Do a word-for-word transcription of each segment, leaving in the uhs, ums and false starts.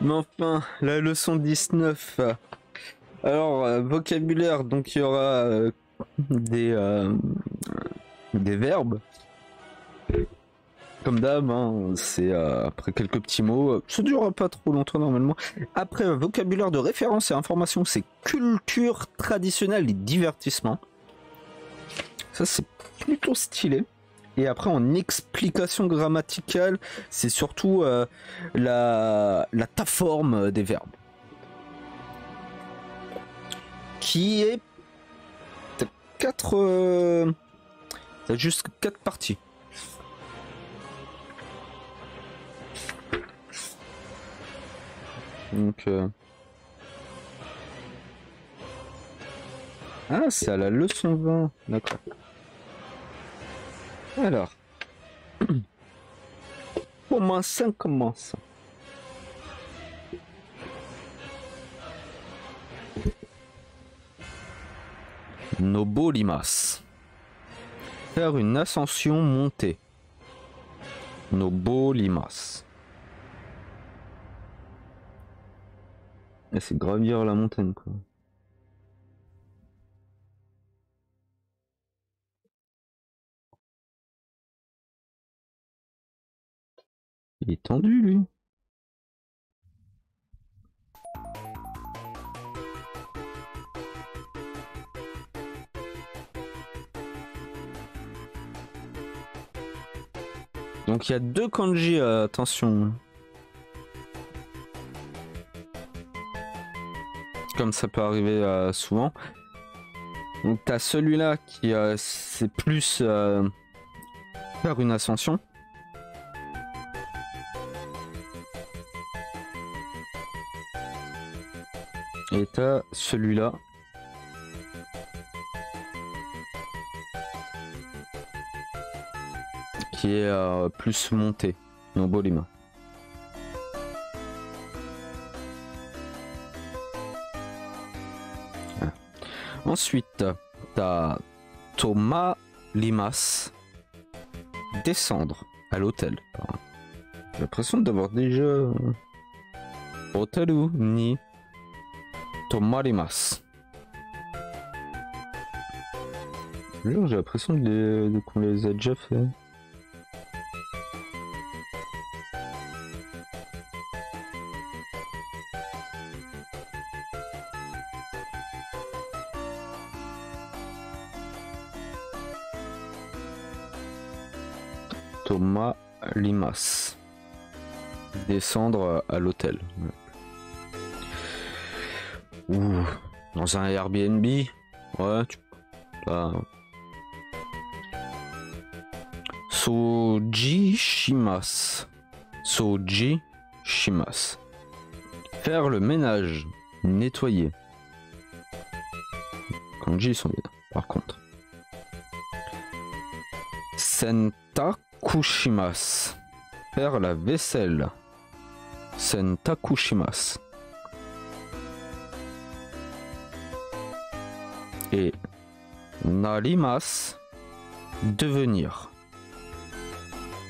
Mais enfin, la leçon dix-neuf. Alors, euh, vocabulaire, donc il y aura euh, des, euh, des verbes. Comme d'hab, hein, c'est euh, après quelques petits mots. Euh, ça ne durera pas trop longtemps normalement. Après, euh, vocabulaire de référence et information, c'est culture traditionnelle et divertissement. Ça, c'est plutôt stylé. Et après, en explication grammaticale, c'est surtout euh, la, la ta-forme des verbes. Qui est... T'as quatre... Euh, t'as juste quatre parties. Donc... Euh... Ah, c'est à la leçon vingt. D'accord. Alors, comment ça commence? Nobolimas. Faire une ascension montée. Nobolimas. C'est gravir la montagne, quoi. Il est tendu, lui. Donc il y a deux kanji, euh, attention. Comme ça peut arriver euh, souvent. Donc t'as celui-là qui euh, c'est plus euh, faire une ascension. Et t'as celui-là. Qui est euh, plus monté. Nobolima. Voilà. Ensuite, t'as Toma Limas. Descendre à l'hôtel. J'ai l'impression d'avoir déjà... Hôtel ou ni Tomarimas. J'ai l'impression qu'on les a déjà fait. Thomas Limas. Descendre à l'hôtel. Ouais. Ouh, dans un Airbnb, ouais, tu ah. Soji Shimas. Soji Shimas. Faire le ménage, nettoyer. Kanji sont bien, par contre. Sentakushimas. Faire la vaisselle. Sentakushimas. Et Narimas, devenir.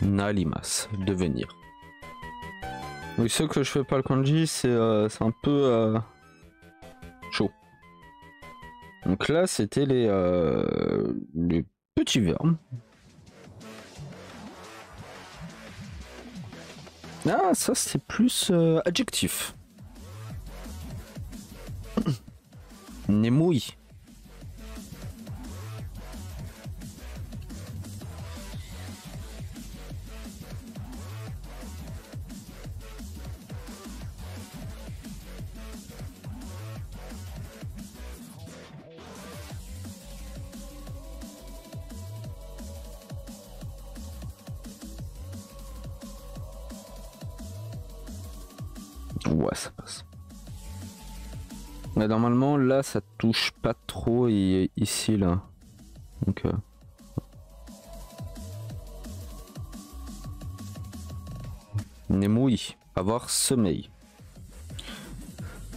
Narimas, devenir. Oui, ce que je fais pas le kanji, c'est euh, un peu euh, chaud. Donc là, c'était les, euh, les petits verbes. Ah, ça, c'est plus euh, adjectif. Nemui. Ouais, ça passe. Mais normalement, là, ça touche pas trop et ici, là. Donc, euh... Nemui, avoir sommeil.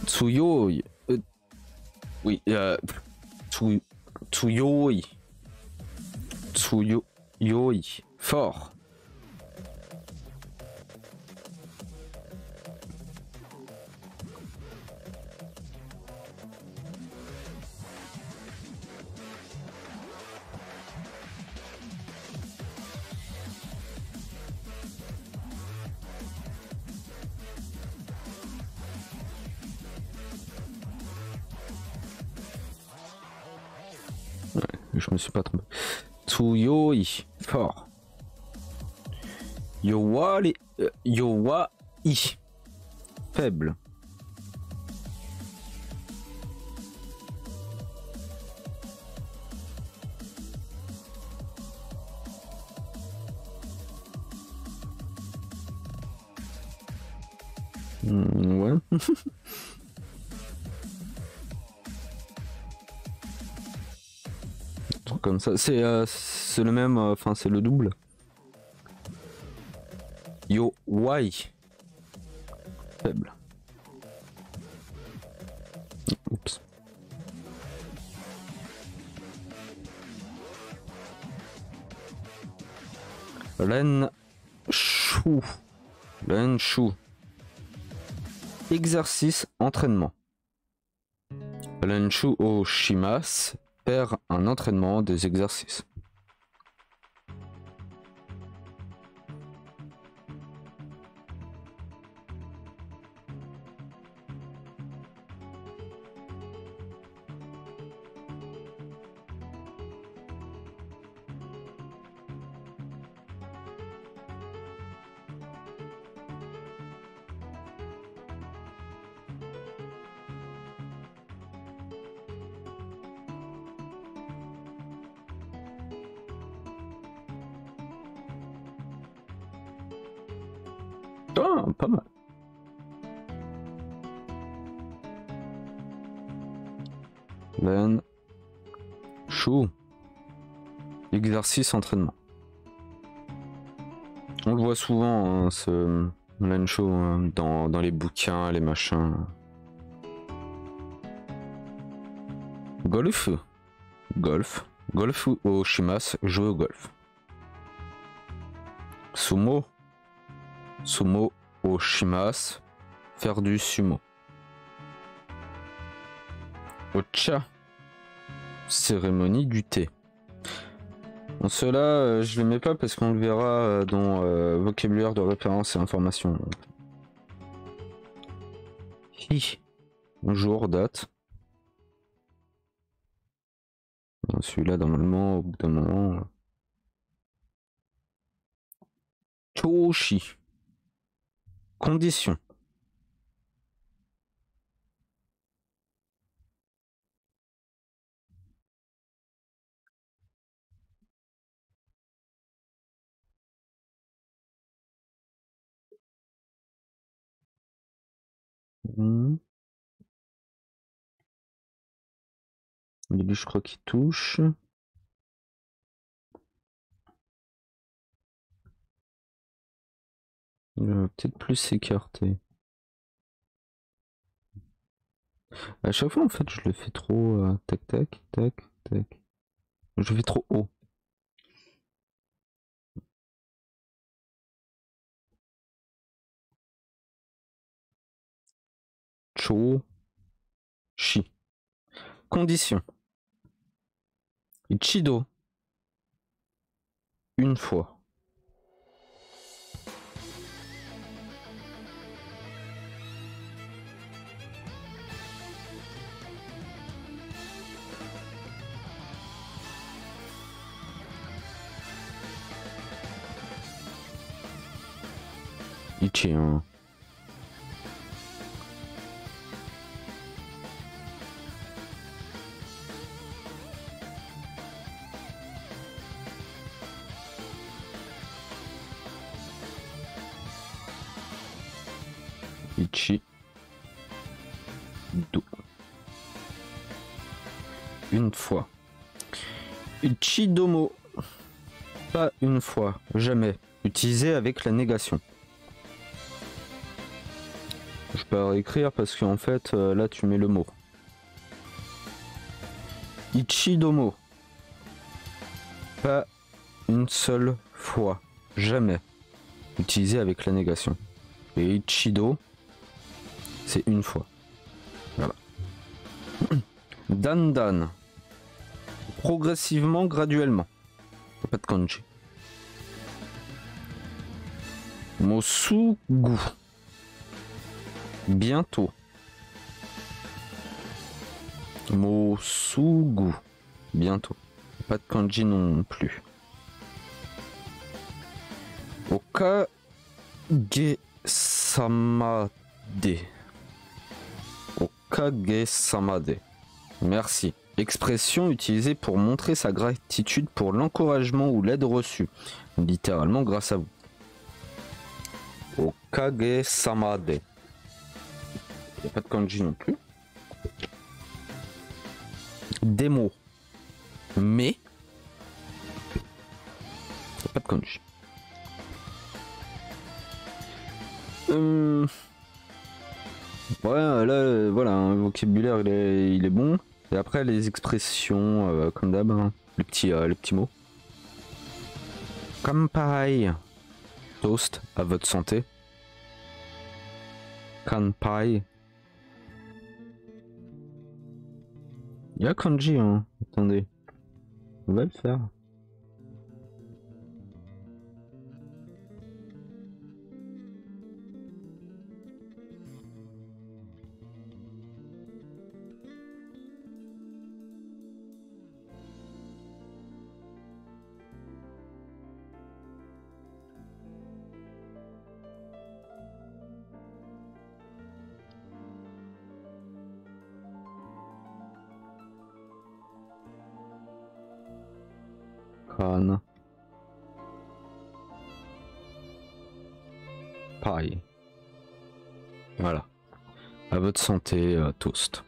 Tsuyoi. Euh... Oui, euh... Tsuyoi. Tsuyoi. Fort. je me suis pas trompé. Tsuyoi, fort. Yowa, les... euh, Yowa, i. Faible. Mmh, ouais. Comme ça, c'est euh, c'est le même, enfin euh, c'est le double. Yo, why faible. Oups. Ren chou, Ren chou. Exercice entraînement. Ren chou au shimas. Faire un entraînement des exercices. Ah, pas mal. Ben. Chou. Exercice entraînement. On le voit souvent, hein, ce Lencho, hein, dans, dans les bouquins, les machins. Golf. Golf. Golf au Shimas, jouer au golf. Sumo. Sumo au shimas, faire du sumo. Ocha, cérémonie du thé. Bon, cela, euh, je ne le mets pas parce qu'on le verra euh, dans euh, vocabulaire de référence et information. Hi, jour, date. Bon, celui-là, normalement, au bout d'un moment. Euh... Choshi. Condition. Mmh. Je crois qu'il touche. Peut-être plus s'écarter. À chaque fois en fait je le fais trop euh, tac tac tac tac. Je fais trop haut. Cho chi. Condition. Ichido. Une fois. Ichi, hein. Ichi. Do. Une fois. Ichi domo. Pas une fois, jamais. Utilisé avec la négation. Je peux réécrire parce qu'en fait euh, là tu mets le mot. Ichidomo. Pas une seule fois. Jamais. Utilisé avec la négation. Et Ichido, c'est une fois. Voilà. Dandan. Progressivement, graduellement. Pas de kanji. Mosugu. Bientôt. Mosugu. Bientôt. pas de kanji non plus. Okage-samade. Okage-samade. Merci. Expression utilisée pour montrer sa gratitude pour l'encouragement ou l'aide reçue. Littéralement grâce à vous. Okage-samade. Il n'y a pas de kanji non plus. Des mots. Mais. Il n'y a pas de kanji. Hum. Ouais, là, voilà, le vocabulaire il est, il est bon. Et après les expressions, euh, comme d'hab, hein, les petits, euh, les petits mots. Kanpai, toast à votre santé. Kanpai. Il y a kanji, hein. Attendez, on va le faire. Pareil. Voilà. À votre santé, euh, toast.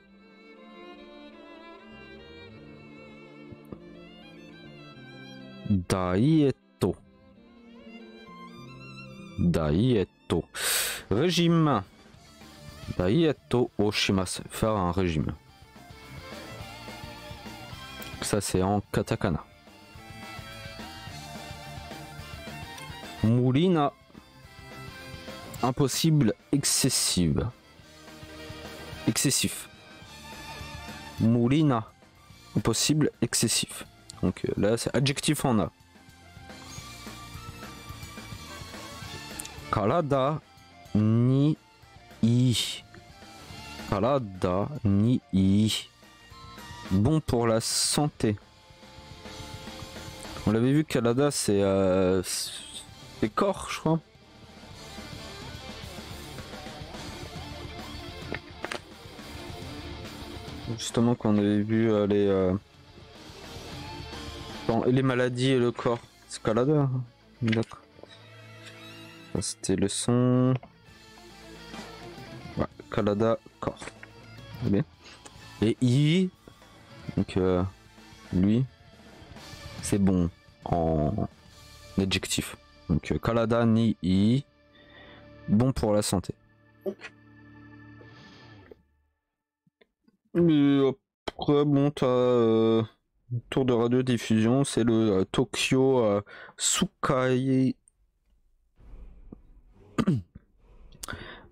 Daieto. Daieto. Régime. Daieto oshimasu. Faire un régime. Ça, c'est en katakana. Moulina. Impossible, excessive. Excessif. Moulina. Impossible, excessif. Donc là, c'est adjectif en A. Karada ni i. Karada ni i. Bon pour la santé. On l'avait vu, Karada, c'est... Euh, c'est corps, je crois. Justement, quand on avait vu euh, les euh... bon, les maladies et le corps, c'est Kalada. D'accord. C'était leçon. Ouais, Kalada, corps. Bien. Et I, donc euh, lui, c'est bon en adjectif. Donc euh, Kalada ni I, bon pour la santé. Mais après, bon, t'as euh, tour de radiodiffusion, c'est le euh, Tōkyō euh, Sukai...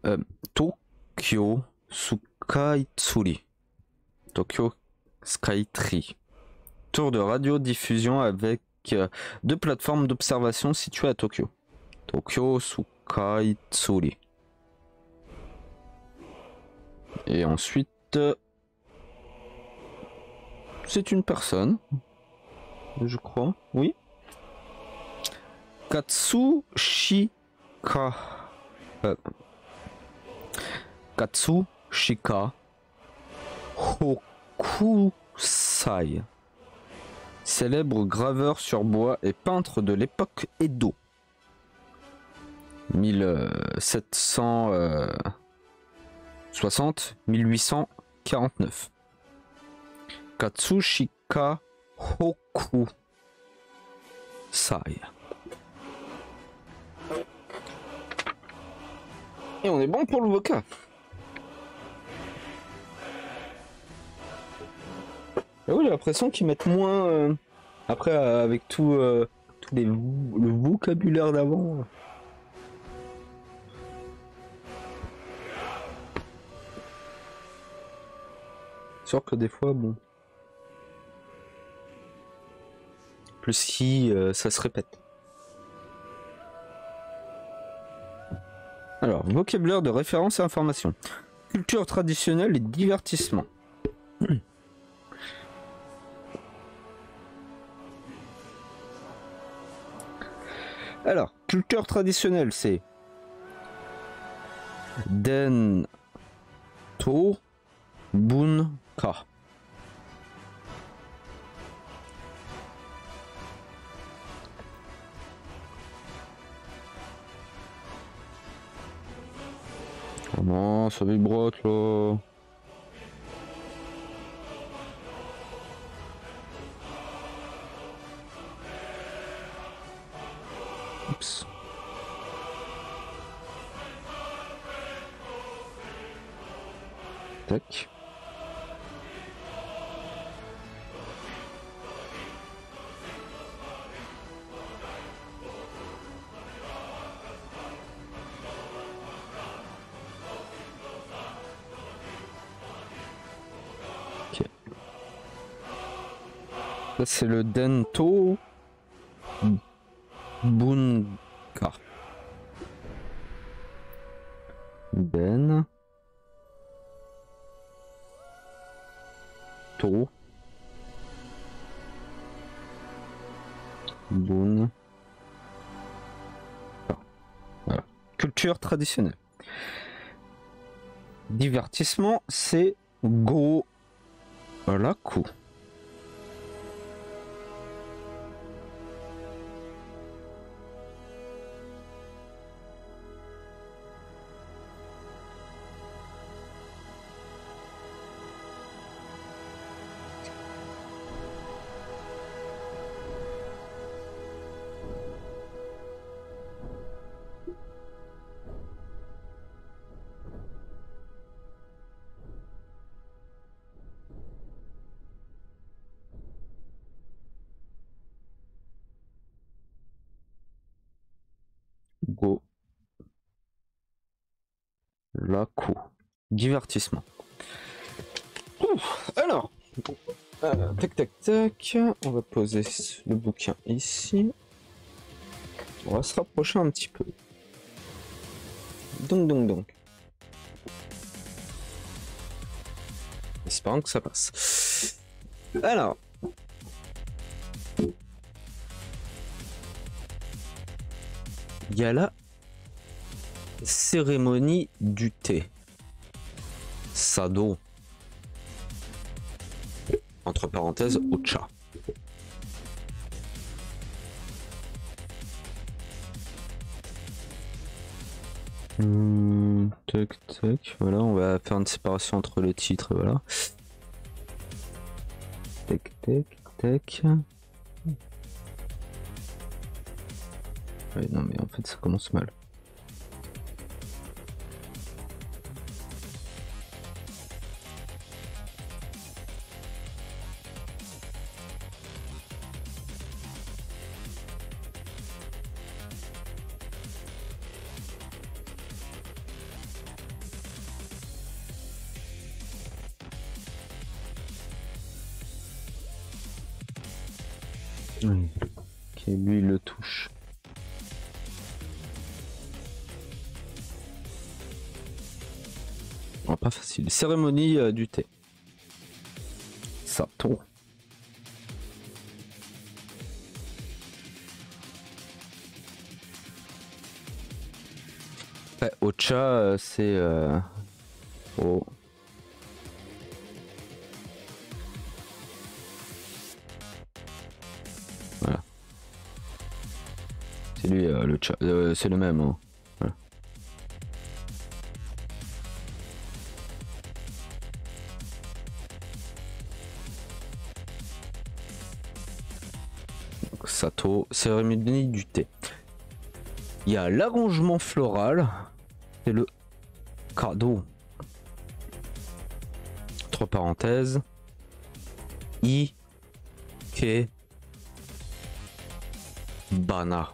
euh, Tōkyō Sukaitsurī. Tōkyō Sukaitsurī. Tour de radiodiffusion avec euh, deux plateformes d'observation situées à Tokyo. Tōkyō Sukaitsurī. Et ensuite... Euh, c'est une personne, je crois, oui. Katsushika. Euh, Katsushika Hokusai. Célèbre graveur sur bois et peintre de l'époque Edo. mille sept cent soixante à mille huit cent quarante-neuf. Katsushika Hokusai. Et on est bon pour le vocab. Ah oui, j'ai l'impression qu'ils mettent moins... Euh, après, euh, avec tout, euh, tout les, le vocabulaire d'avant. Sûr que des fois, bon... Plus si euh, ça se répète. Alors, vocabulaire de référence et information. Culture traditionnelle et divertissement. Alors, culture traditionnelle, c'est Dento Bunca. Oh non, ça vibrote là. Oups. Tac. C'est le Dento Bunca. Den To Bunca. Voilà. Culture traditionnelle. Divertissement, c'est Bunraku. Bunraku. Divertissement. Ouf, alors, alors, tac tac tac, on va poser le bouquin ici. On va se rapprocher un petit peu. Donc donc donc. Espérons que ça passe. Alors. Il y a la cérémonie du thé. Sado. Entre parenthèses, Ocha. Mmh, tac, tac. Voilà, on va faire une séparation entre les titres. Voilà. Tac, tac, tac. Ouais, non mais en fait ça commence mal. Mmh. Ok, lui il le touche. Oh, pas facile. Cérémonie euh, du thé. Ça tombe. Ouais, Ocha, euh, c'est... Euh... Oh. Voilà. C'est lui, euh, le cha... Euh, c'est le même. Hein. Voilà. Sato, cérémonie du thé. Il y a l'arrangement floral, c'est le kado. Entre parenthèses, Ikebana.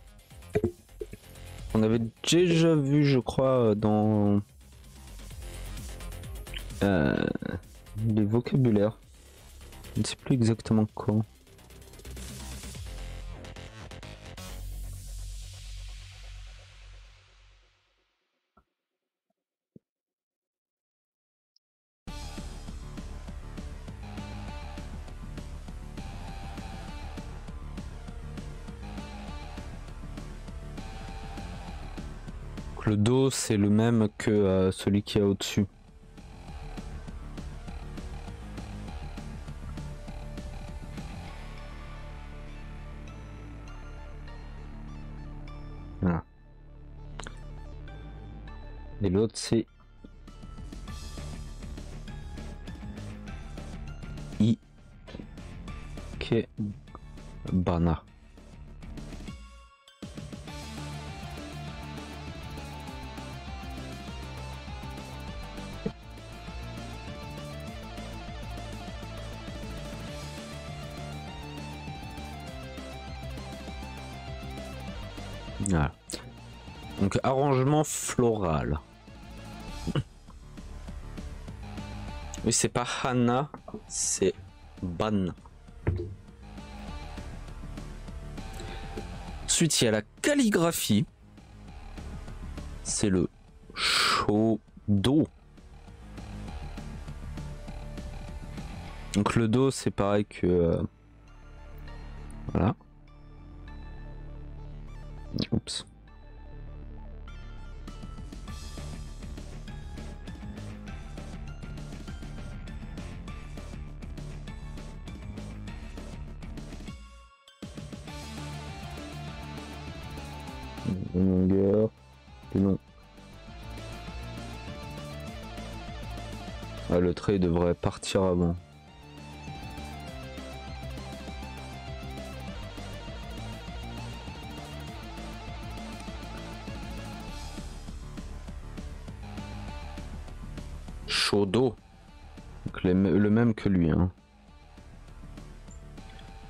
On avait déjà vu, je crois, dans euh, les vocabulaires. Je ne sais plus exactement quand. le dos c'est le même que euh, celui qui est au-dessus. Voilà. Et l'autre c'est Ikebana. Voilà. Donc arrangement floral. Oui, c'est pas Hana, c'est Ban. Ensuite, il y a la calligraphie. C'est le Shodo. Donc le Do, c'est pareil que... Euh, voilà. Oups. Longueur, non. Ah, le trait devrait partir avant. Shodo, donc les, le même que lui, hein.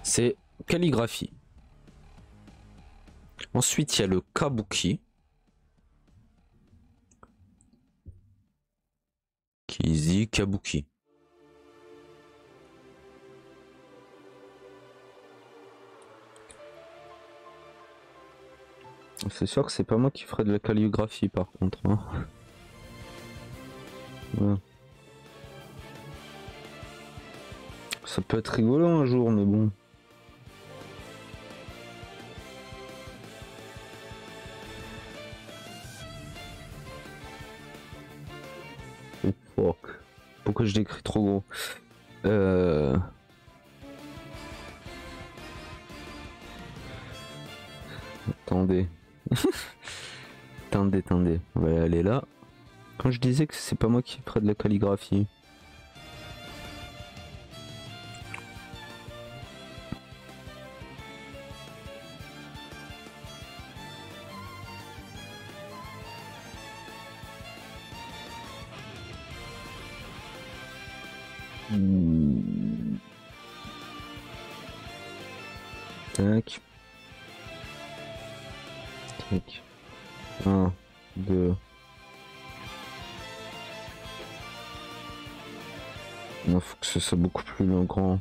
C'est calligraphie. Ensuite, il y a le Kabuki, qui dit Kabuki. C'est sûr que c'est pas moi qui ferai de la calligraphie par contre. Hein. Ouais. Ça peut être rigolo un jour, mais bon. Pourquoi je l'écris trop gros? euh... Attendez. Attendez, attendez. On va aller là. Quand je disais que c'est pas moi qui ferais de la calligraphie. C'est beaucoup plus grand.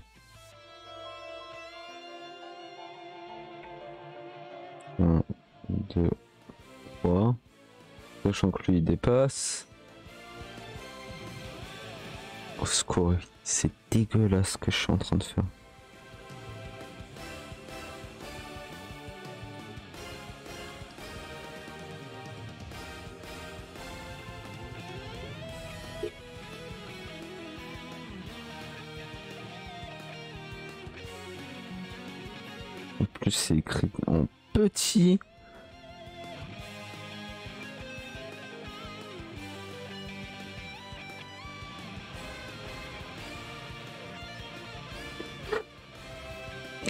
un, deux, trois. Sachant que lui il dépasse. Au secours, c'est dégueulasse ce que je suis en train de faire. C'est écrit en petit.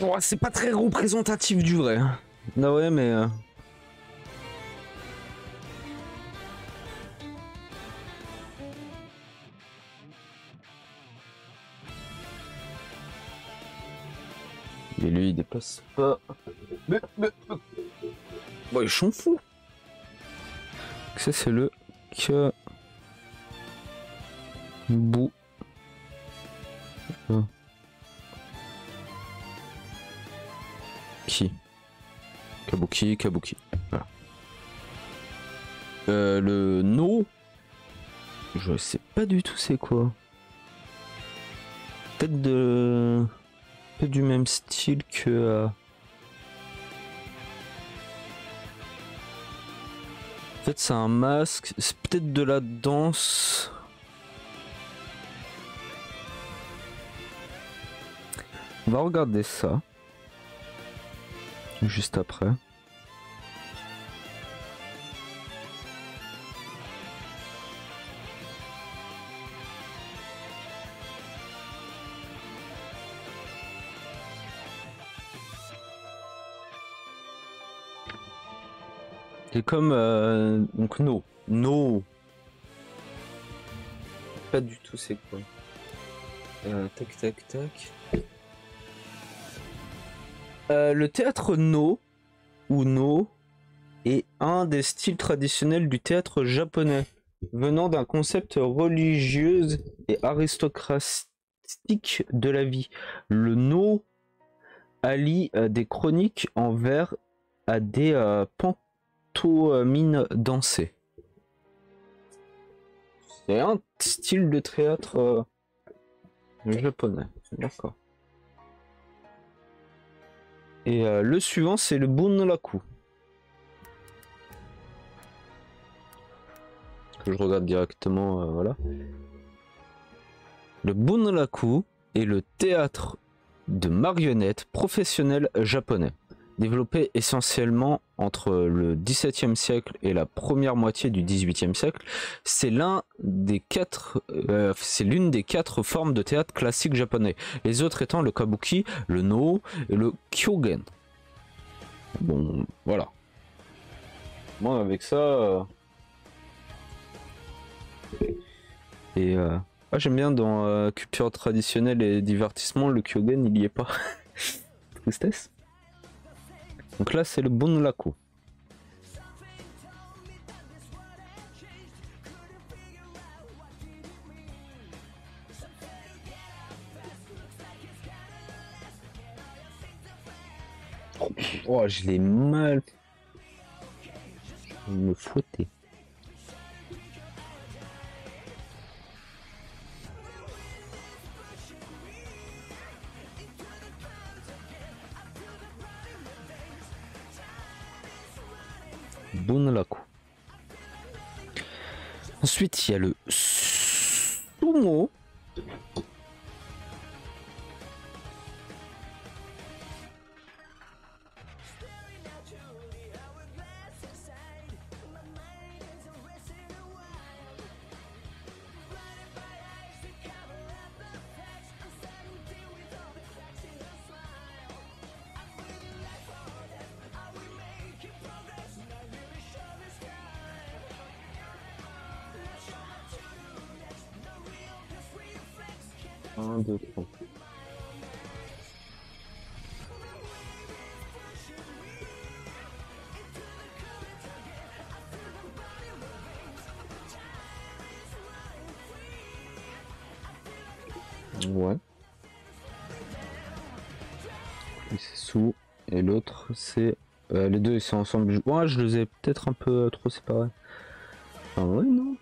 Oh, c'est pas très représentatif du vrai. Ah ouais, mais... Euh... Et lui il dépasse pas. Mais, mais, mais... Bon, ils sont fous. Ça c'est le que bout. Ah. Qui Kabuki, Kabuki. Voilà. Euh, le No. Je sais pas du tout c'est quoi. Peut-être de... du même style que euh... Peut-être c'est un masque, c'est peut-être de la danse. On va regarder ça juste après. Et comme euh, donc no no pas du tout c'est quoi euh, tac tac tac euh, le théâtre no ou no est un des styles traditionnels du théâtre japonais venant d'un concept religieux et aristocratique de la vie. Le no allie euh, des chroniques en vers à des euh, pans mine dansée. C'est un style de théâtre euh, japonais, d'accord. Et euh, le suivant c'est le Bunraku. Que je regarde directement, euh, voilà. Le Bunraku est le théâtre de marionnettes professionnel japonais. Développé essentiellement entre le dix-septième siècle et la première moitié du dix-huitième siècle, c'est l'un des quatre, euh, c'est l'une des quatre formes de théâtre classique japonais. Les autres étant le kabuki, le no et le kyogen. Bon, voilà. Moi, avec ça, euh... et euh... ah, j'aime bien dans euh, culture traditionnelle et divertissement, le kyogen il n'y est pas. Tristesse. Donc là, c'est le Bunraku. Oh, je l'ai mal. Je vais me fouetter. Bunraku. Ensuite, il y a le Sumo. Ouais. C'est sous et l'autre c'est euh, les deux c'est ensemble. Moi ouais, je les ai peut-être un peu trop séparés. Ah ouais non.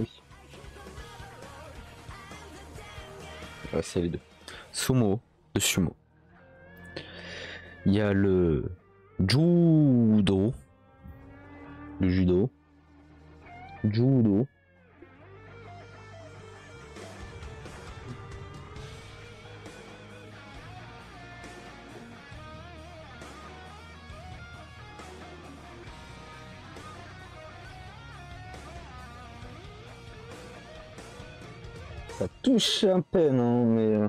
Oui. Ouais, c'est les deux. Sumo, le sumo. Il y a le judo, le judo, judo. Ça touche à peine, hein, mais... Euh...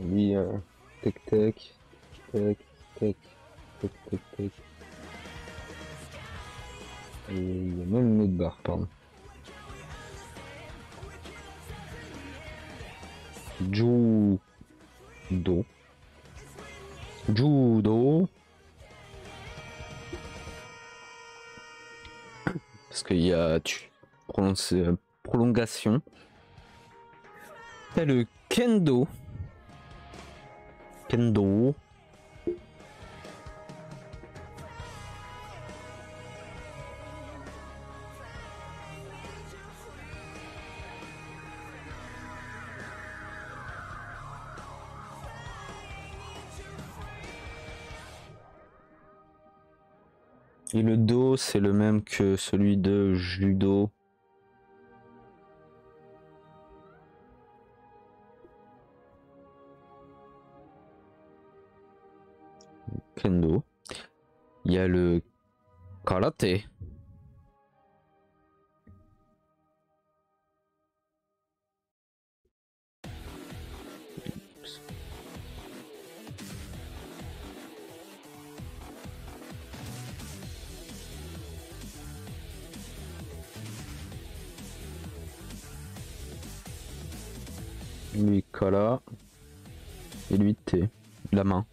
Oui, euh... tac tac, tac tac, tac tac tac. Et il y a même une autre barre, pardon. Judo. Judo. Parce qu'il y a tu prononces prolongation. T'as le kendo. Kendo. Et le Do, c'est le même que celui de Judo. Kendo. Il y a le Karaté. Lui Kala et lui T, la main.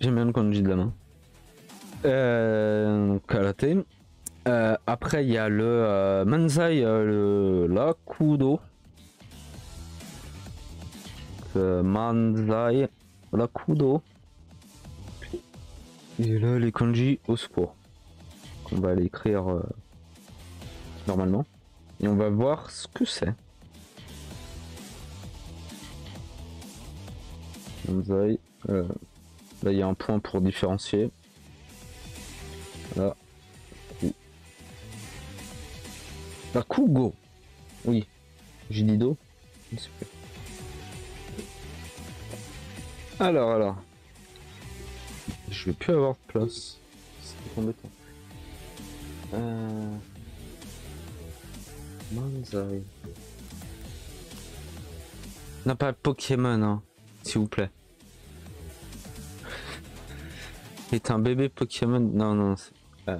J'aime bien le conduit de la main. Euh, karaté. Euh, après il y a le euh, Manzai, euh, le Rakugo. Euh, Manzai, Rakugo. Et là les kanji au secours. On va l'écrire euh, normalement et on va voir ce que c'est. Manzai, euh, là il y a un point pour différencier. Là. Rakugo. Oui. J'ai dit Do. Alors, alors. Je vais plus avoir de place. C'est embêtant. Euh... Manzai. On n'a pas de Pokémon, hein, s'il vous plaît. C'est un bébé Pokémon. Non, non. Euh...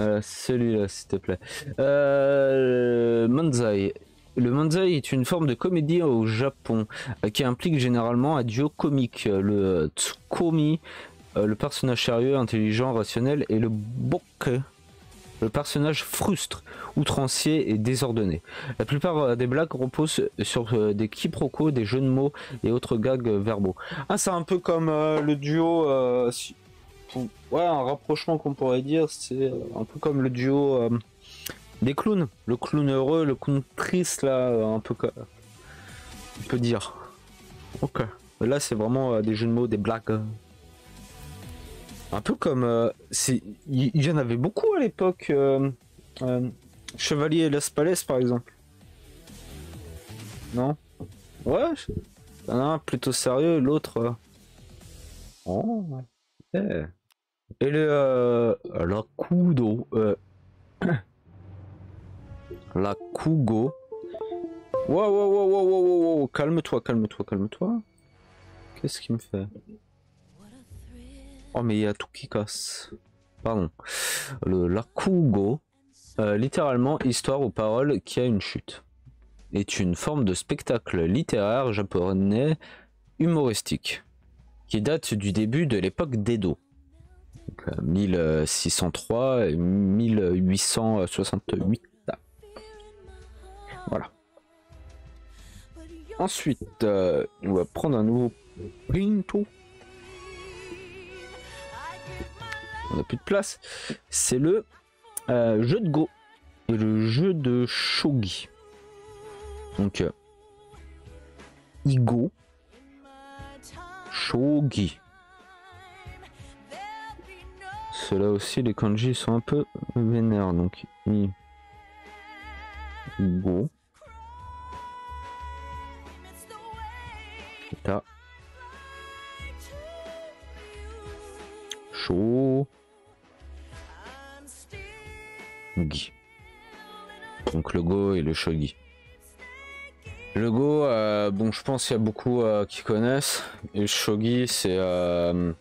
Euh, celui-là, s'il te plaît. Euh... Manzai. Le Manzai est une forme de comédie au Japon euh, qui implique généralement un duo comique. Le euh, Tsukomi, euh, le personnage sérieux, intelligent, rationnel, et le Bok, le personnage frustre, outrancier et désordonné. La plupart des blagues reposent sur des quiproquos, des jeux de mots et autres gags verbaux. Ah, c'est un peu comme euh, le duo... Euh, si... Ouais, un rapprochement qu'on pourrait dire, c'est un peu comme le duo euh, des clowns. Le clown heureux, le clown triste, là, un peu comme... On peut dire. Ok. Là, c'est vraiment euh, des jeux de mots, des blagues. Un peu comme... Euh, il y en avait beaucoup à l'époque. Euh, euh, Chevalier Las Palais, par exemple. Non? Ouais. Il y en a un plutôt sérieux, l'autre... Euh... Oh, ouais. Hey. Et le... Euh, Rakugo... Euh... Rakugo... Wow, wow, wow, wow, wow, wow. Calme-toi, calme-toi, calme-toi. Qu'est-ce qu'il me fait? Oh mais il y a tout qui casse. Pardon. Le Rakugo, euh, littéralement histoire aux paroles qui a une chute, est une forme de spectacle littéraire japonais humoristique qui date du début de l'époque d'Edo. Donc, euh, mille six cent trois et mille huit cent soixante-huit. Voilà. Ensuite, euh, on va prendre un nouveau Pinto. On n'a plus de place. C'est le euh, jeu de Go et le jeu de Shogi. Donc euh, Igo, Shogi. Ceux-là aussi, les kanji sont un peu vénères. Donc Igo, Ta, Shogi. Donc le Go et le Shogi. Le Go, euh, bon, je pense qu'il y a beaucoup euh, qui connaissent. Et le Shogi, c'est euh,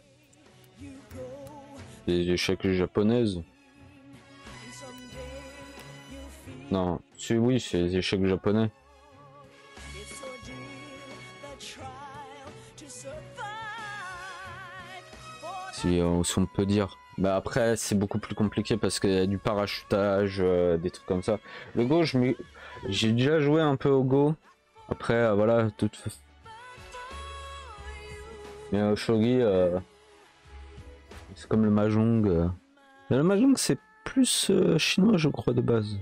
des échecs japonaises. Non, c'est, oui, c'est des échecs japonais. Si on, on peut dire. Bah après c'est beaucoup plus compliqué parce qu'il y a du parachutage, euh, des trucs comme ça. Le Go, je j'ai déjà joué un peu au Go. Après euh, voilà, tout. Mais au euh, Shogi, euh, c'est comme le Mahjong. Euh. Mais le Mahjong c'est plus euh, chinois je crois de base.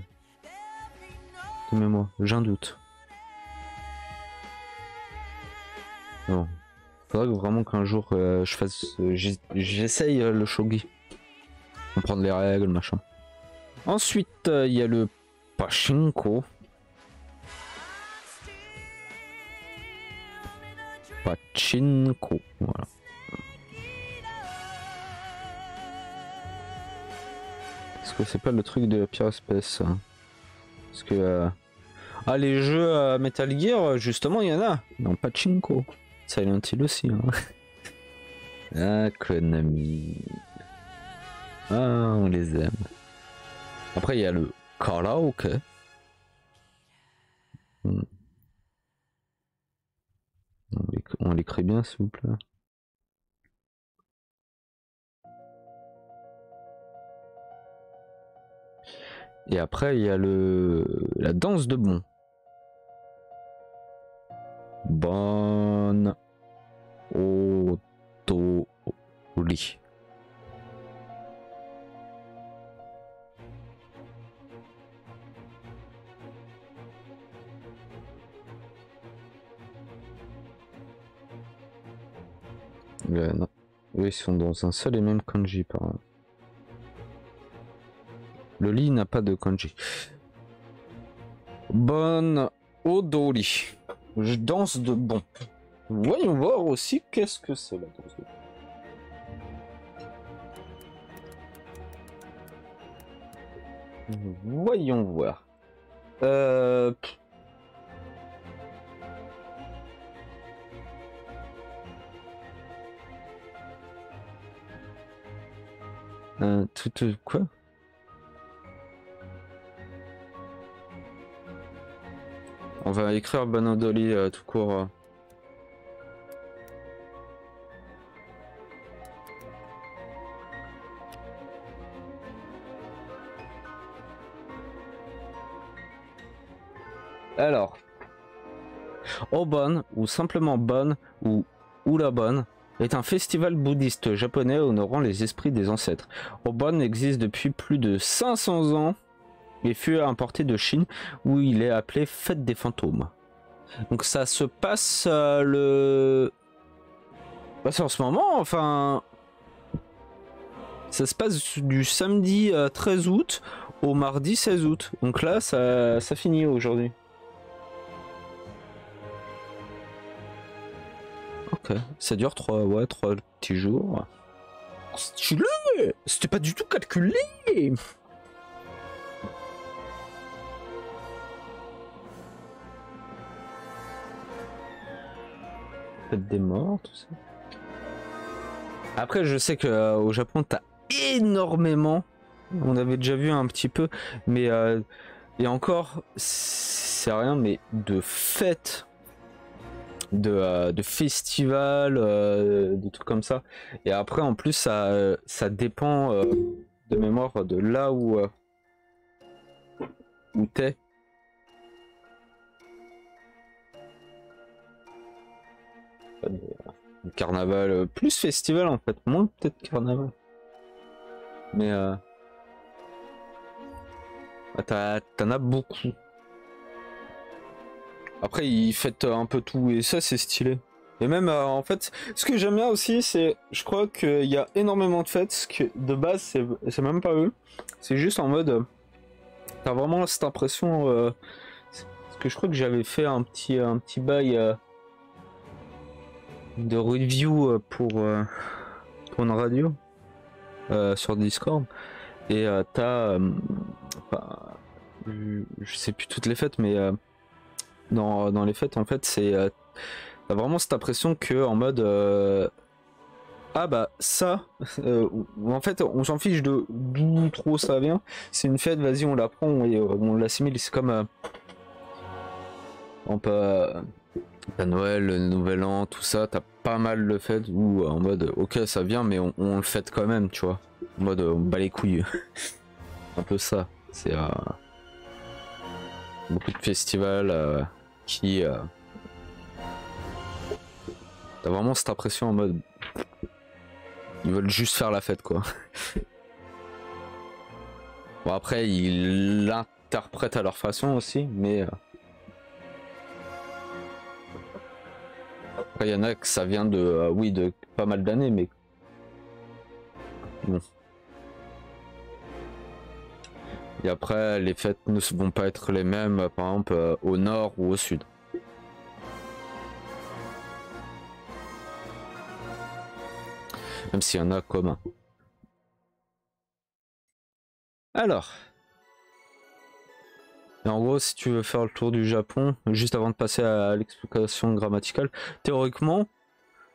Mais moi, j'ai un doute. Non. Faudrait vraiment qu'un jour euh, je fasse, euh, j'essaye euh, le shogi. Comprendre les règles, machin. Ensuite, il euh, y a le Pachinko. Pachinko, voilà. Est-ce que c'est pas le truc de la pire espèce hein? Parce que... Euh... Ah, les jeux euh, Metal Gear, justement, il y en a. Non, Pachinko. Silent Hill aussi. Hein. Ah, Konami. Ah, on les aime. Après, il y a le Karaoke. Hmm. On l'écrit bien, s'il vous plaît. Et après, il y a le la danse de Bon. Bon Odori. Euh, non. Oui, ils sont dans un seul et même kanji par là. Le lit n'a pas de kanji. Bon Odori. Je danse de bon. Voyons voir aussi qu'est-ce que c'est la danse de bon. Voyons voir. Euh... Euh, tout, tout quoi? On va écrire Bon Odori euh, tout court. Euh. Alors, Obon ou simplement Bon ou Urabon est un festival bouddhiste japonais honorant les esprits des ancêtres. Obon existe depuis plus de cinq cents ans et fut importé de Chine où il est appelé Fête des fantômes. Donc ça se passe euh, le... Bah, c'est en ce moment, enfin... Ça se passe du samedi euh, treize août au mardi seize août. Donc là, ça, ça finit aujourd'hui. Ok, ça dure trois, ouais, trois petits jours. Oh, stylé! C'était pas du tout calculé! Fête des morts, tout ça. Après, je sais que euh, au Japon, t'as énormément. On avait déjà vu un petit peu, mais euh, et encore, c'est rien, mais de fêtes. De, euh, de festivals, euh, de trucs comme ça. Et après, en plus, ça, euh, ça dépend euh, de mémoire de là où, euh, où t'es. Carnaval, euh, plus festival en fait, moins peut-être carnaval. Mais euh... ah, t'en as beaucoup. Après, ils fêtent un peu tout et ça, c'est stylé. Et même, euh, en fait, ce que j'aime bien aussi, c'est, je crois qu'il y a énormément de fêtes, ce que de base, c'est même pas eux. C'est juste en mode, euh, t'as vraiment cette impression, euh, parce que je crois que j'avais fait un petit, un petit bail euh, de review pour, euh, pour une radio euh, sur Discord. Et euh, t'as, euh, bah, je sais plus toutes les fêtes, mais... Euh, Dans, dans les fêtes, en fait, c'est euh, t'as vraiment cette impression que en mode euh, ah bah ça euh, en fait on s'en fiche de d'où trop ça vient, c'est une fête, vas-y on la prend, on, on l'assimile, c'est comme euh, on peut euh, t'as Noël, le Nouvel An, tout ça, t'as pas mal de fêtes où euh, en mode ok ça vient mais on, on le fête quand même, tu vois, en mode on bat les couilles. Un peu ça, c'est euh... beaucoup de festivals euh, qui... Euh... T'as vraiment cette impression en mode... Ils veulent juste faire la fête, quoi. Bon, après, ils l'interprètent à leur façon aussi, mais... Euh... Après, il y en a que ça vient de, euh, oui, de pas mal d'années, mais... Bon. Et après, les fêtes ne vont pas être les mêmes, par exemple, euh, au nord ou au sud. Même s'il y en a commun. Alors. Et en gros, si tu veux faire le tour du Japon, juste avant de passer à l'explication grammaticale, théoriquement,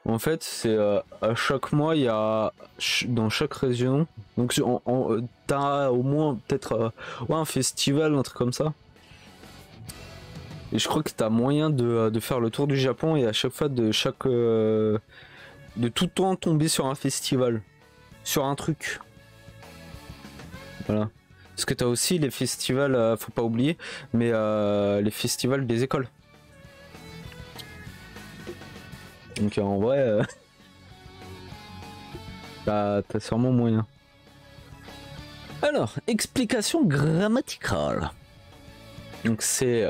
en fait, c'est euh, à chaque mois, il y a dans chaque région, donc on, on, t'as au moins peut-être euh, ouais, un festival, un truc comme ça. Et je crois que t'as moyen de, de faire le tour du Japon et à chaque fois de chaque... Euh, de tout le temps tomber sur un festival, sur un truc. Voilà. Parce que tu as aussi les festivals, euh, faut pas oublier, mais euh, les festivals des écoles. Donc euh, en vrai, euh, t'as, t'as sûrement moyen. Alors, explication grammaticale. Donc c'est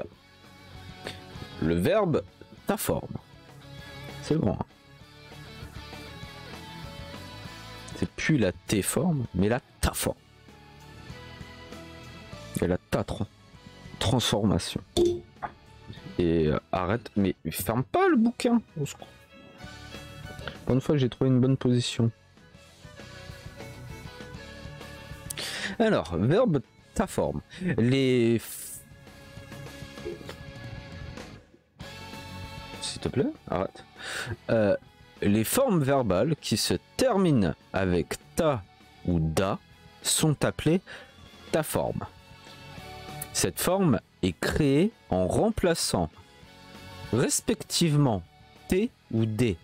le verbe ta forme. C'est le grand. Hein. C'est plus la T-forme, mais la ta-forme. Et la ta-transformation. Et euh, arrête, mais ferme pas le bouquin. Au secours. Pour une fois que j'ai trouvé une bonne position. Alors, verbe ta-forme. Les... S'il te plaît, arrête. Euh... Les formes verbales qui se terminent avec ta ou da sont appelées ta forme. Cette forme est créée en remplaçant respectivement t ou d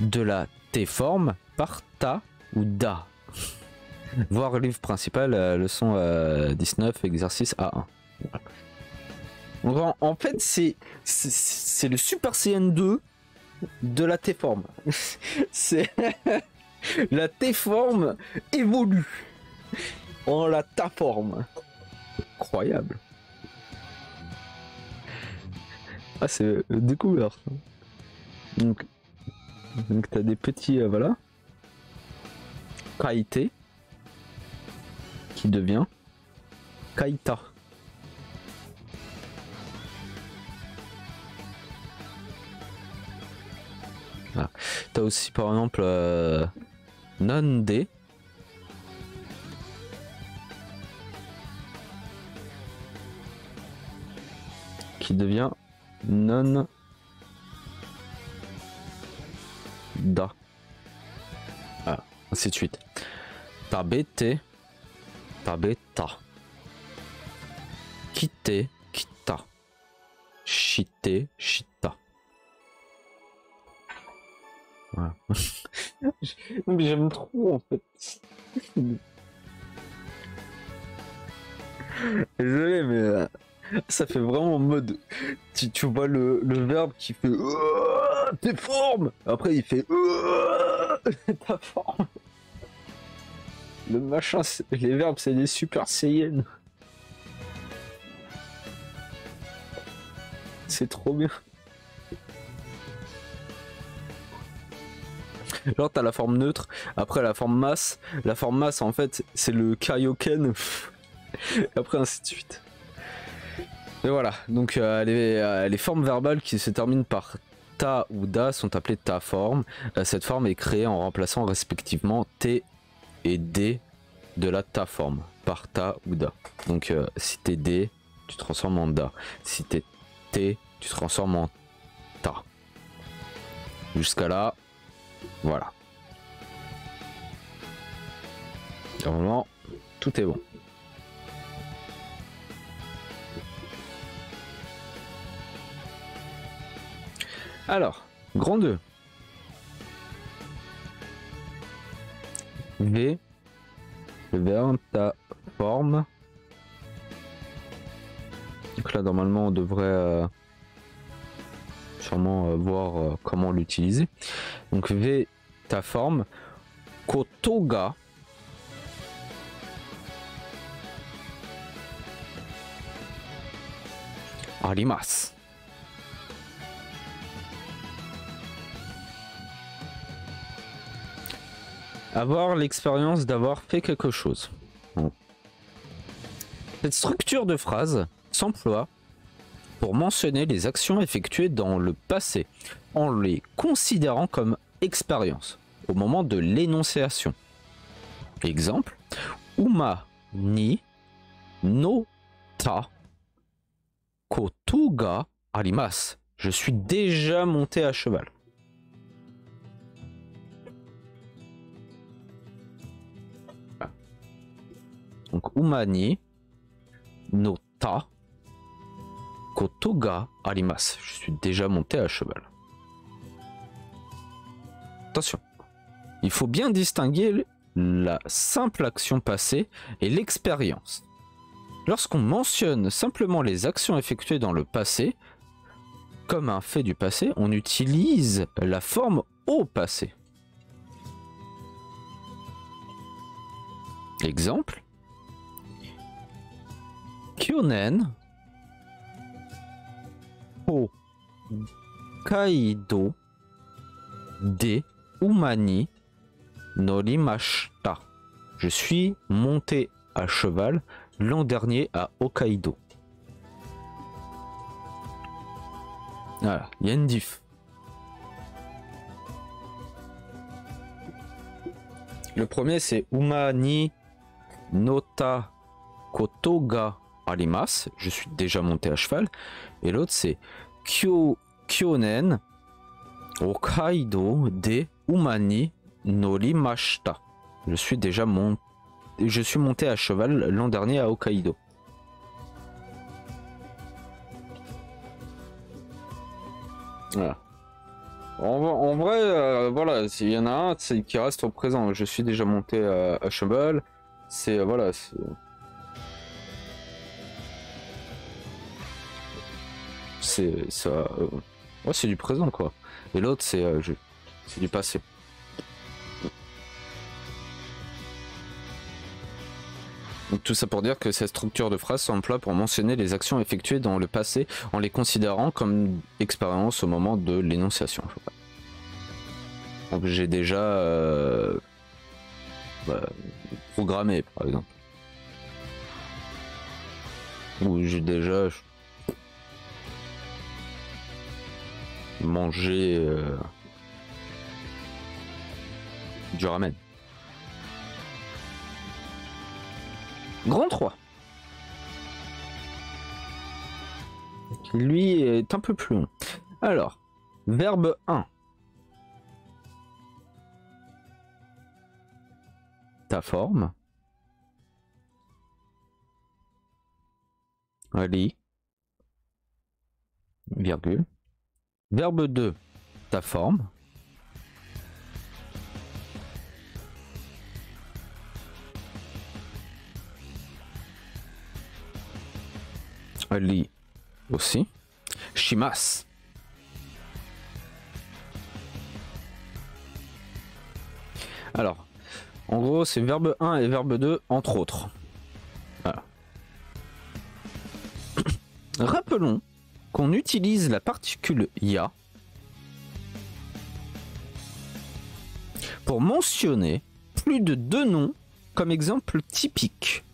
de la t-forme par ta ou da. Voir livre principal, euh, leçon euh, dix-neuf, exercice A un. En, en fait, c'est c'est le Super C N deux de la T-forme. C'est la T-forme évolue en la ta-forme. Incroyable. Ah, c'est découvert. Donc, donc t'as des petits euh, voilà. Kaité qui devient Kaita. Ah. T'as aussi par exemple euh, Nande qui devient Non Da. Ah, ainsi de suite. T'as Bt, t'as Beta, Kite, Kita, Shite, Shita. Voilà. Mais j'aime trop en fait. Désolé, mais euh, ça fait vraiment en mode. Tu, tu vois le, le verbe qui fait tes formes. Après il fait ta forme. Le machin, les verbes c'est des Super Saiyans. C'est trop bien. Genre t'as la forme neutre, après la forme masse, la forme masse en fait c'est le Kaioken, après ainsi de suite. Et voilà, donc euh, les, euh, les formes verbales qui se terminent par ta ou da sont appelées ta forme. Euh, cette forme est créée en remplaçant respectivement t et d de la ta forme par ta ou da. Donc euh, si t'es d, tu transformes en da, si t'es t, tu transformes en ta. Jusqu'à là. Voilà. Normalement, tout est bon. Alors, grand deux. V, le verbe ta forme. Donc là, normalement, on devrait... Euh sûrement euh, voir euh, comment l'utiliser. Donc V ta forme kotoga arimasu. Avoir l'expérience d'avoir fait quelque chose. Cette structure de phrase s'emploie pour mentionner les actions effectuées dans le passé, en les considérant comme expérience au moment de l'énonciation. Exemple, Uma ni no ta koto ga arimasu. Je suis déjà monté à cheval. Donc, Uma ni no ta koto ga arimasu. Je suis déjà monté à cheval. Attention, il faut bien distinguer la simple action passée et l'expérience. Lorsqu'on mentionne simplement les actions effectuées dans le passé, comme un fait du passé, on utilise la forme au passé. Exemple, Kyonen Hokkaido de Umani norimashita. Je suis monté à cheval l'an dernier à Hokkaido. Voilà, il y a une diff. Le premier c'est Uma ni nota koto ga arimasu. Je suis déjà monté à cheval. Et l'autre c'est Kyo Kyonen Hokkaido de Uma ni norimashita. Je suis déjà monté. Je suis monté à cheval l'an dernier à Hokkaido. Voilà. En, en vrai, euh, voilà, s'il y en a un qui reste au présent. Je suis déjà monté à, à cheval. C'est euh, voilà. C'est ça. Euh, ouais, c'est du présent quoi. Et l'autre, c'est euh, c'est du passé. Donc, tout ça pour dire que cette structure de phrase s'emploie pour mentionner les actions effectuées dans le passé en les considérant comme expérience au moment de l'énonciation. Donc j'ai déjà euh, bah, programmé par exemple. Ou j'ai déjà mangé euh, du ramen. Grand trois. Lui est un peu plus long. Alors, verbe un. Ta forme. Ali. Virgule. Verbe deux. Ta forme. Ali aussi. Shimasu. Alors, en gros, c'est verbe un et verbe deux, entre autres. Voilà. Rappelons qu'on utilise la particule ya pour mentionner plus de deux noms comme exemple typique.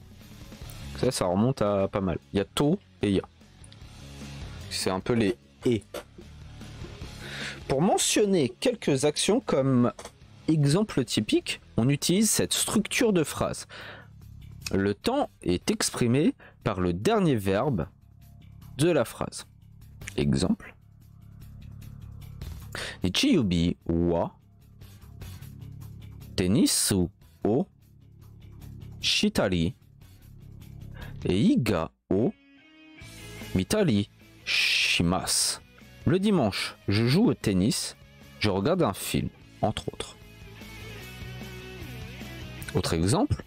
Ça, ça remonte à pas mal. Il y a to et ya. C'est un peu les et. Pour mentionner quelques actions comme exemple typique, on utilise cette structure de phrase. Le temps est exprimé par le dernier verbe de la phrase. Exemple. Ichiyubi wa tenisu o shitari et iga o mitari shimasu. Le dimanche, je joue au tennis, je regarde un film, entre autres. Autre exemple.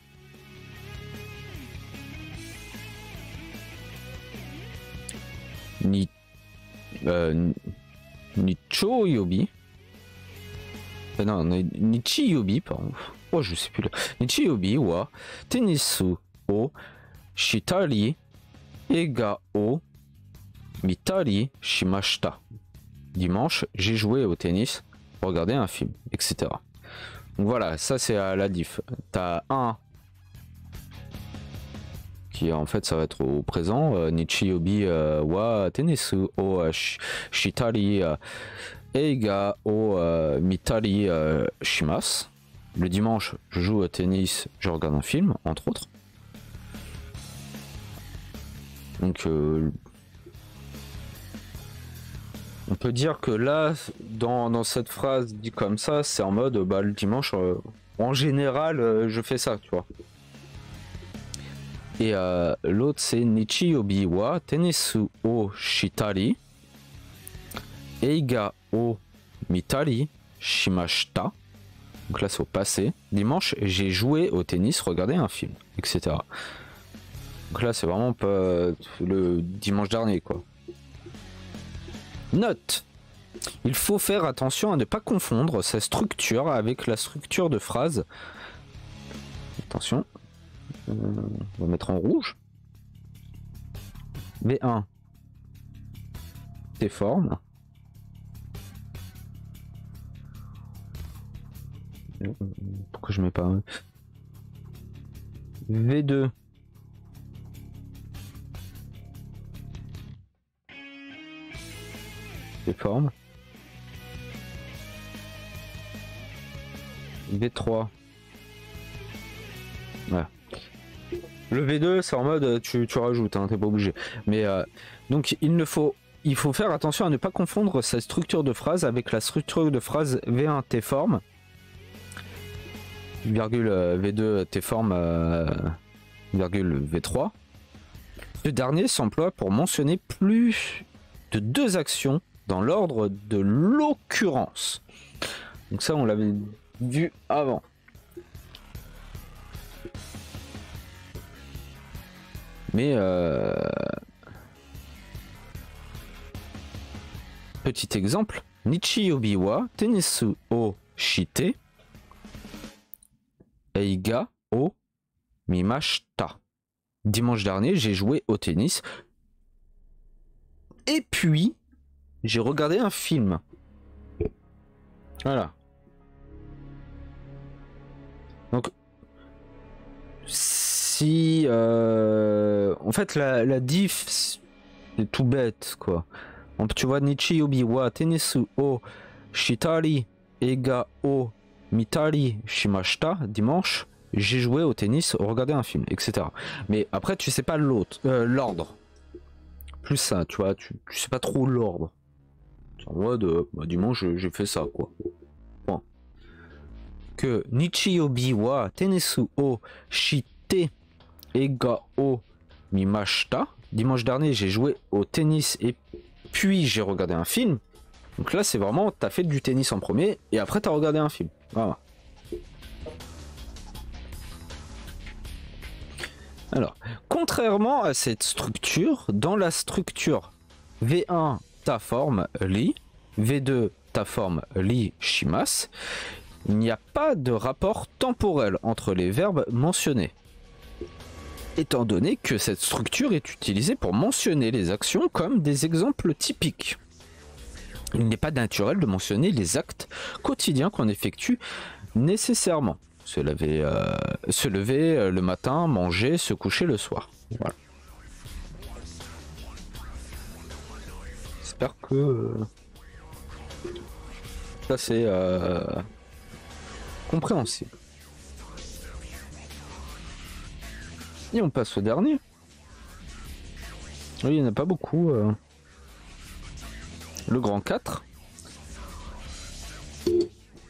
Ni euh, nicho yobi. Euh, non, nichi yobi, pardon. Oh, je sais plus là. Nichi yobi wa tenisu o shitari ega o mitari shimashita. Dimanche, j'ai joué au tennis, regardé un film, et cetera. Donc voilà, ça c'est la diff. T'as un qui en fait ça va être au présent, euh, Nichiyobi euh, wa Tenesu o uh, sh Shitari uh, Eiga o uh, Mitari uh, Shimas. Le dimanche, je joue au tennis, je regarde un film, entre autres. Donc, euh, on peut dire que là, dans, dans cette phrase dit comme ça, c'est en mode, bah, le dimanche, euh, en général, euh, je fais ça, tu vois. Et euh, l'autre, c'est Nichiyobi wa Tenesu o Shitari, Eiga o Mitari Shimashita. Donc là c'est au passé. Dimanche j'ai joué au tennis, regardé un film, et cetera. Donc là c'est vraiment pas le dimanche dernier quoi. Note. Il faut faire attention à ne pas confondre sa structure avec la structure de phrase. Attention. On va mettre en rouge. B un. Des formes. Pourquoi je mets pas V deux des formes, V trois, ouais. Le V deux c'est en mode tu, tu rajoutes hein, t'es pas obligé, mais euh, donc il ne faut il faut faire attention à ne pas confondre sa structure de phrase avec la structure de phrase V un T forme virgule V deux T forme euh, virgule V trois. Ce dernier s'emploie pour mentionner plus de deux actions dans l'ordre de l'occurrence. Donc ça on l'avait vu avant. Mais euh... petit exemple, Nichiyobi wa Tenesu o Shite Eiga o Mimashita. Dimanche dernier, j'ai joué au tennis. Et puis, j'ai regardé un film. Voilà. Donc, si... Euh, en fait, la, la diff, c'est tout bête, quoi. Donc, tu vois, Nichiyobi wa Tenesu o Shitari Eiga o Mitari Shimashita, dimanche, j'ai joué au tennis, regardé un film, et cetera. Mais après, tu sais pas l'autre, euh, l'ordre. Plus ça, tu vois, tu, tu sais pas trop l'ordre. En mode, euh, bah, dimanche, j'ai fait ça, quoi. Point. Que Nichiyobi wa Tenesu o Shite Eiga o Mimashita. Dimanche dernier, j'ai joué au tennis et puis j'ai regardé un film. Donc là, c'est vraiment, t'as fait du tennis en premier et après, t'as regardé un film. Voilà. Alors, contrairement à cette structure, dans la structure V un ta forme li, V deux ta forme li shimas, il n'y a pas de rapport temporel entre les verbes mentionnés, étant donné que cette structure est utilisée pour mentionner les actions comme des exemples typiques. Il n'est pas naturel de mentionner les actes quotidiens qu'on effectue nécessairement. Se lever, euh, se lever le matin, manger, se coucher le soir. Voilà. J'espère que ça c'est euh, compréhensible. Et on passe au dernier. Oui, il n'y en a pas beaucoup. Euh... Le grand quatre.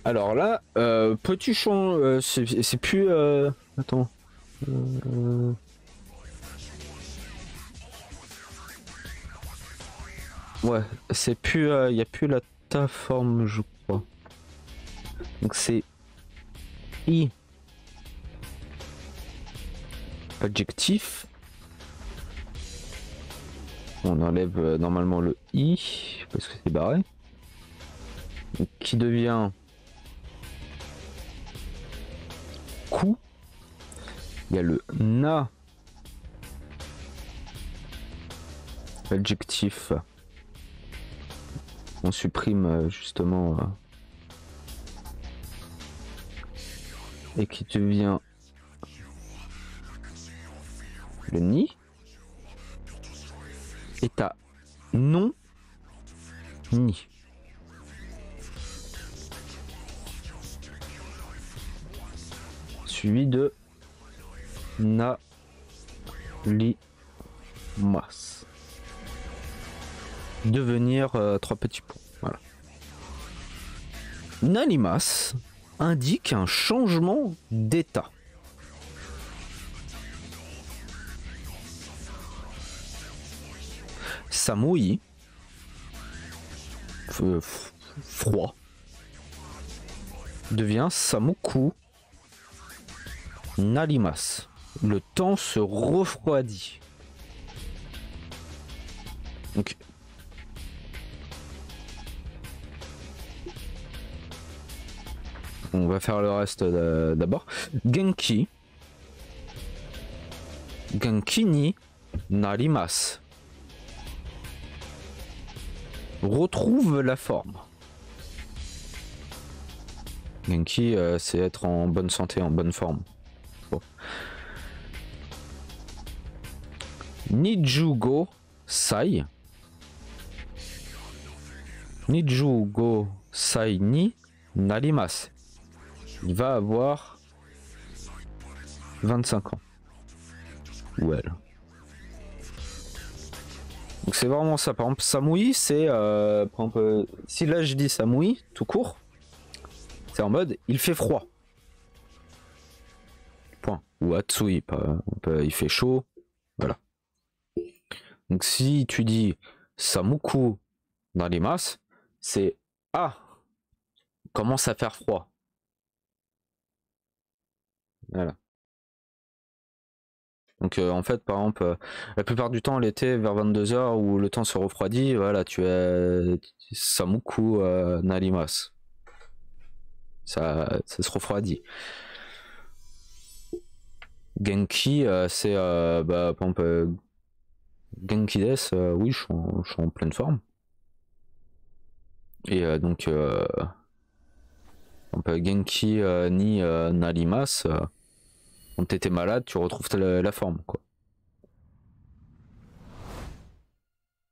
Alors là, euh, petit chant, euh, c'est plus... Euh, attends. Euh... Ouais, c'est plus... Il euh, n'y a plus la ta forme, je crois. Donc c'est... I. Adjectif. On enlève euh, normalement le i parce que c'est barré. Donc, qui devient coup. Il y a le na. Adjectif. On supprime euh, justement euh, et qui devient le Ni. Et t'as non Ni. Suivi de Na Li Mas. Devenir euh, trois petits points. Voilà. Nalimas indique un changement d'état. Samui, froid, devient Samuku Nalimas. Le temps se refroidit. Donc, on va faire le reste d'abord. Genki. Genki ni narimasu. Retrouve la forme. Genki, euh, c'est être en bonne santé, en bonne forme. Bon. Nijugo sai. Nijugo sai ni narimasu. Il va avoir vingt-cinq ans. Ou elle. Donc c'est vraiment ça. Par exemple, Samui, c'est... Euh, euh, si là je dis Samui, tout court, c'est en mode, il fait froid. Point. Ou Atsui, pas, euh, il fait chaud. Voilà. Donc si tu dis Samuku dans les masses, c'est... Ah, commence à faire froid. Voilà. Donc euh, en fait, par exemple, euh, la plupart du temps l'été vers vingt-deux heures où le temps se refroidit, voilà, tu es Samuku euh, Narimas. Ça, ça se refroidit. Genki, euh, c'est euh, bah, par exemple euh, Genki des, euh, oui, je suis, en, je suis en pleine forme. Et euh, donc euh, Genki euh, ni euh, Narimas. Euh, quand t'étais malade, tu retrouves la, la forme, quoi.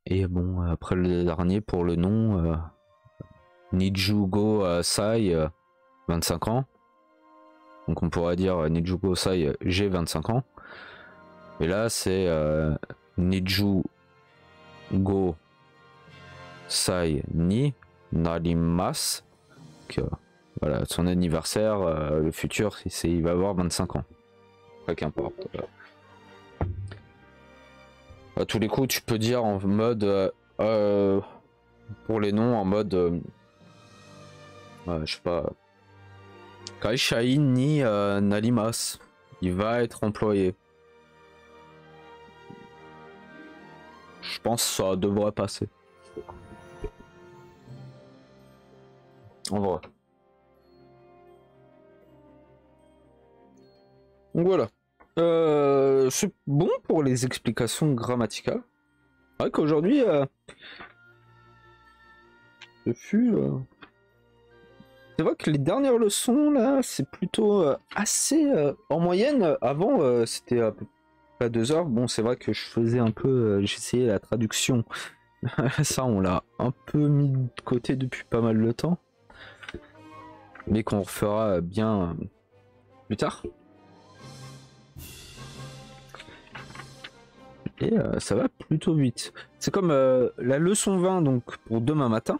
Et bon, après le dernier pour le nom, euh, Nijugo euh, Sai, euh, vingt-cinq ans. Donc on pourrait dire euh, Nijugo Sai, euh, j'ai vingt-cinq ans. Et là, c'est euh, Nijugo Sai ni Narimas. Donc, euh, voilà, son anniversaire, euh, le futur, c'est il va avoir vingt-cinq ans. Enfin, qu'importe. À tous les coups, tu peux dire en mode... Euh, euh, pour les noms, en mode... Euh, euh, je sais pas... Kaishai ni euh, Narimas. Il va être employé. Je pense que ça devrait passer. En vrai. Donc voilà, euh, c'est bon pour les explications grammaticales. C'est vrai qu'aujourd'hui, euh, ce fut... Euh... C'est vrai que les dernières leçons, là, c'est plutôt euh, assez... Euh, en moyenne, avant, euh, c'était à peu près deux heures. Bon, c'est vrai que je faisais un peu... Euh, j'essayais la traduction. Ça, on l'a un peu mis de côté depuis pas mal de temps. Mais qu'on refera bien euh, plus tard. Et euh, ça va plutôt vite. C'est comme euh, la leçon vingt donc pour demain matin.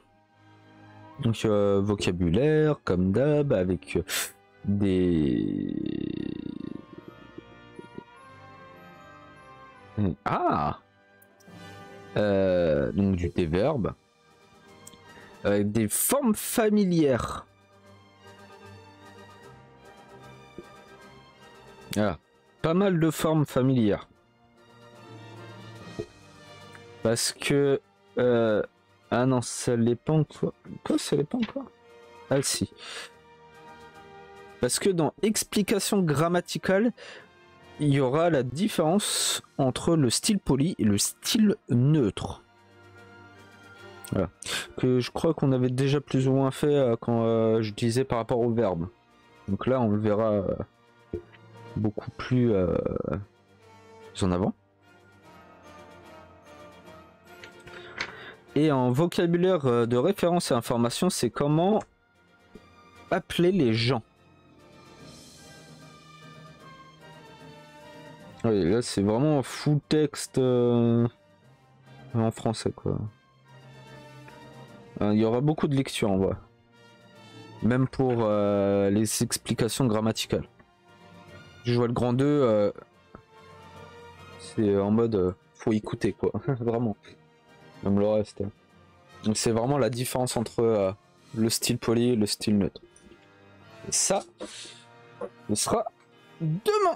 Donc euh, vocabulaire, comme d'hab, avec euh, des... Ah euh, donc du des verbes. Avec euh, des formes familières. Ah, pas mal de formes familières. Parce que... Euh, ah non, ça l'est pas encore. Quoi, ça l'est pas encore? Ah si. Parce que dans explication grammaticale, il y aura la différence entre le style poli et le style neutre. Voilà. Que je crois qu'on avait déjà plus ou moins fait euh, quand euh, je disais par rapport au verbe. Donc là, on le verra beaucoup plus euh, en avant. Et en vocabulaire de référence et information, c'est comment appeler les gens. Oui, là c'est vraiment un full texte euh, en français quoi. Il euh, y aura beaucoup de lectures en vrai. Même pour euh, les explications grammaticales. Je vois le grand deux, euh, c'est en mode euh, faut écouter quoi, vraiment. Même le reste. Hein. Donc c'est vraiment la différence entre euh, le style poli et le style neutre. Et ça, ce sera demain.